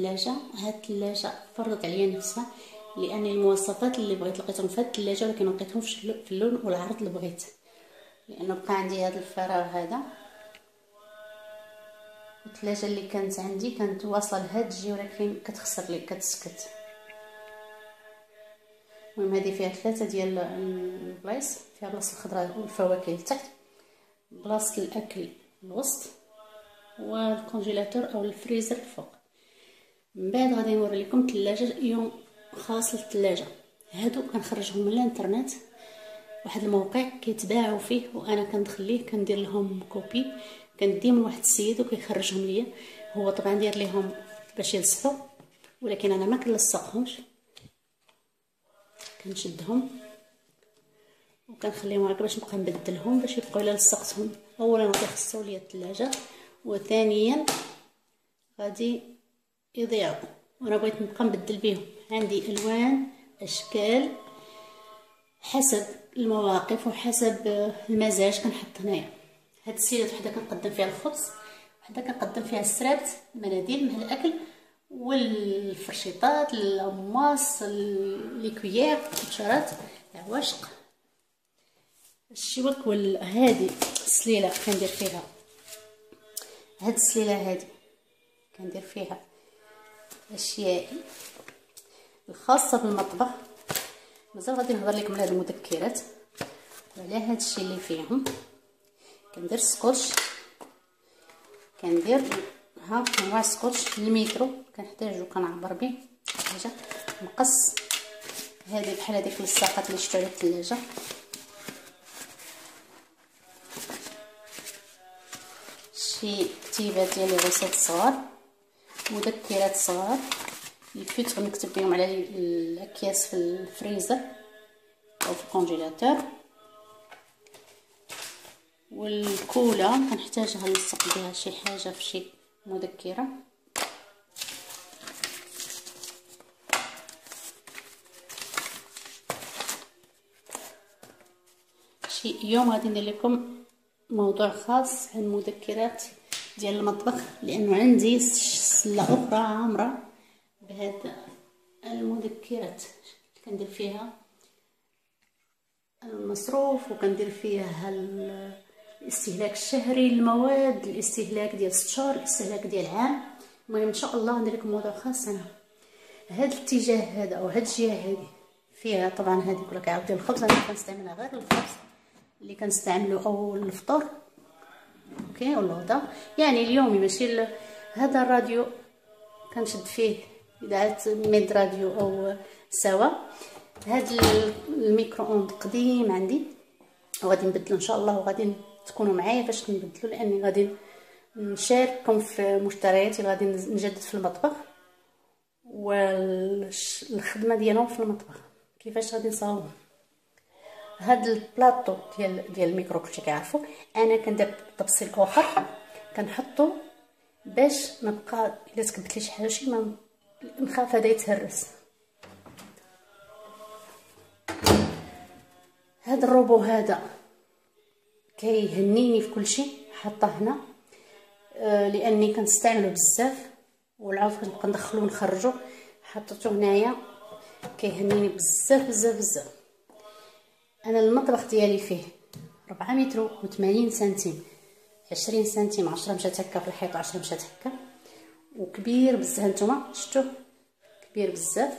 الثلاجة. هاد الثلاجة فرضت عليا نفسها لان المواصفات اللي بغيت لقيتهم في هاد الثلاجة، ولكن ملقيتهمش في اللون والعرض اللي بغيت، لانه بقى عندي هاد الفراغ هذا. الثلاجة اللي كانت عندي كانت واصله لهاد الجي، ولكن كتخسر لي كتسكت. المهم هذه فيها ثلاثه ديال البلايص، فيها بلاصه الخضره والفواكه لتحت، بلاصه الاكل الوسط، والكونجيلاتور او الفريزر الفوق. من بعد غادي نوري لكم ثلاجه يوم خاص للثلاجه. هادو كنخرجهم من الانترنت، واحد الموقع كيتباعوا فيه، وانا كندخل ليه كندير لهم كوبي، كندي من واحد السيد وكيخرجهم ليا. هو طبعا داير ليهم باش يلصقوا، ولكن انا ما كنلصقهمش، كنشدهم وكنخليهم هكا باش نبقى نبدلهم باش يبقاو الا لصقتهم. اولا كيخصو ليا الثلاجه، وثانيا غادي يضيعوا، وانا بغيت نبقى نبدل بيهم. عندي الوان اشكال حسب المواقف وحسب المزاج كنحط هنايا. هاد السيلات وحده كنقدم فيها الخبز، وحده كنقدم فيها السرابت، مناديل مع الاكل والفرشيطات، القماص، الكويير، الشرات، العواشق، الشوك. هادي السليله كندير فيها، هاد السليله هادي كندير فيها اشيائي الخاصه بالمطبخ. مازال غادي نهضر لكم على هاد المذكرات وعلى هادشي اللي فيهم. كندير سكوتش، كندير ها هو سكوتش الميكرو كنحتاجو كنعبر به حاجه، مقص هادي بحال هاديك اللصاقات اللي شفتو على الثلاجه. شي كتيبات ديال لي غوسيط صغار، مذكرات صغار، الفيتر نكتب بهم على الاكياس في الفريزر او في الكونجيلاتور، والكولا كنحتاجها نلصق بها شي حاجه في شي مذكره. شي يوم غادي ندير لكم موضوع خاص عن مذكرات ديال المطبخ، لانه عندي سله اخرى عامره بهاد المذكرات. كندير فيها المصروف، وكندير فيها الاستهلاك الشهري للمواد، الاستهلاك ديال 6 شهور، الاستهلاك ديال عام. المهم ان شاء الله ندير لكم موضوع خاص انا. هاد الاتجاه هذا او هاد الجهه هذه فيها طبعا هذيك ولا كيعاود ديال الخبز، انا كنستعملها غير الخبز اللي كنستعملو اول الفطور اوكي والغدا، يعني اليومي ماشي هذا. الراديو كنشد فيه اذاعه ميد راديو او سوا. هاد الميكرو اوند قديم عندي، وغادي نبدلو ان شاء الله، وغادي تكونوا معايا باش نبدلو، لاني غادي نشارككم في مشترياتي اللي غادي نجدد في المطبخ والخدمه ديالهم في المطبخ كيفاش غادي نصاوبهم. هاد البلاطو ديال الميكرو كلشي كيعرفوا، انا كندير تفصيل اخر كنحطو باش نبقى الا تكبت لي شي حاجه شي ما نخاف هذا يتهرس. هاد الروبو هذا كيهنيني في كلشي، حاطه هنا لاني كنستعملو بزاف، والعاف كنبقى ندخلو ونخرجو. حطيتو هنايا كيهنيني بزاف بزاف بزاف. انا المطبخ ديالي فيه 4 متر و80 سنتيم، 20 سنتيم، 10 مشات هكا في الحيط، 10 مشات هكا، وكبير بزاف. نتوما شفتوه كبير بزاف،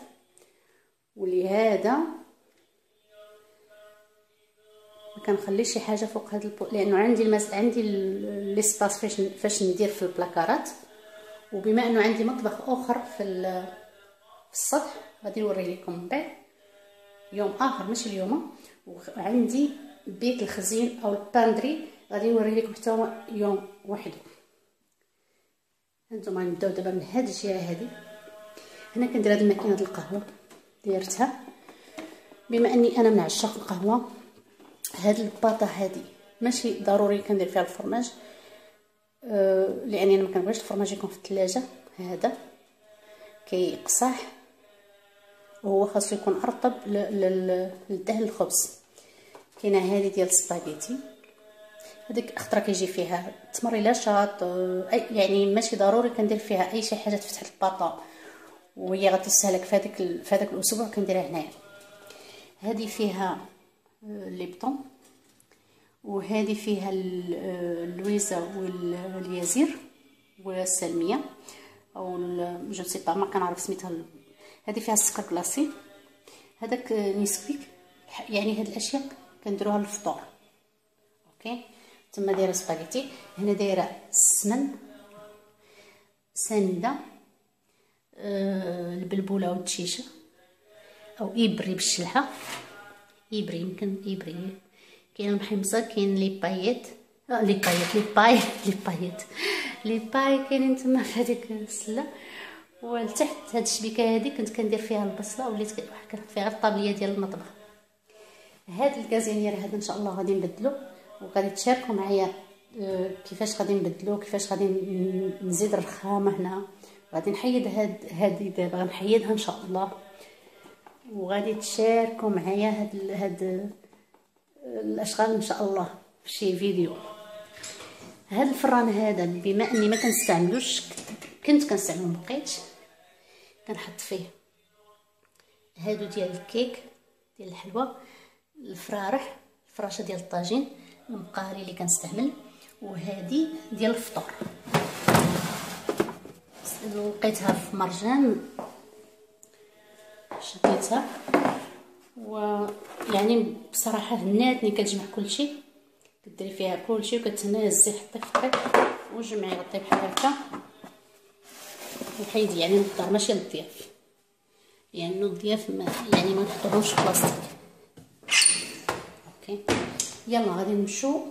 ولهذا ما كنخليش شي حاجه فوق هذا لانه عندي عندي الاسباس فاش ندير في البلاكارات. وبما انه عندي مطبخ اخر في السطح غادي نوريه لكم من بعد يوم اخر ماشي اليوم. وعندي بيت الخزين او الباندري غادي نوريه لكم حتى هو يوم وحده. هانتوما نبداو دابا من هاد الجهه هادي. هنا كندير هاد الماكينه ديال القهوه ديرتها، بما اني انا من عشاق القهوه. هاد الباطه هادي ماشي ضروري كندير فيها الفرماج، لاني انا ما كنبغيش الفرماج يكون في الثلاجه. هذا كيقصح وهو خاصو يكون ارطب للدهن الخبز. كاينه هادي ديال السباغيتي، هذيك خطره كيجي فيها التمر الا شاط، يعني ماشي ضروري كندير فيها اي شي حاجه تفتح الباطا وهي غتستهلك في هذاك الاسبوع. كنديرها هنايا، هذه فيها ليبطون وهذه فيها اللويزه واليازير والسلميه او جو سي با ما كنعرف سميتها. هذه فيها السكر كلاصي، هذاك نيسبيك. يعني هاد الاشياء كنديروها للفطور. اوكي، تما دايره سباغيتي، هنا دايره السمن، سنده، البلبوله والدشيشه او ابري بالشلحه. ابري يمكن ابري، كاين المحمصه، كاين لي باييت، لي باي كاينين تما في هذيك السله. والتحت هاد الشبيكه هادي كنت كندير فيها البصله، وليت واحد كنحط فيها الطابليه ديال المطبخ. هاد الكازينير هذا ان شاء الله غادي نبدلو، وغادي تشاركوا معايا كيفاش غادي نبدلو، كيفاش غادي نزيد الرخامه هنا. غادي نحيد هادي دابا، غنحيدها ان شاء الله، وغادي تشاركوا معايا هاد الاشغال ان شاء الله في شي فيديو. هاد الفران هذا بما اني ما كنستعملوش، كنت كنستعملو مبقيتش، كنحط فيه هادو ديال الكيك ديال الحلوى، الفرارح، الفراشه ديال الطاجين، المقاري اللي كنستعمل، وهذه ديال الفطور. لقيتها في مرجان، شديتها، ويعني بصراحه هناتني، كتجمع كلشي، كديري فيها كلشي وكتهناي. هزي حطي في الطيب وجمعي غطي بحال هكا وحيدي، يعني للدار ماشي للضياف، لأنه يعني الضياف ما نحطوهمش في بلاصتك. يلا غادي نمشيو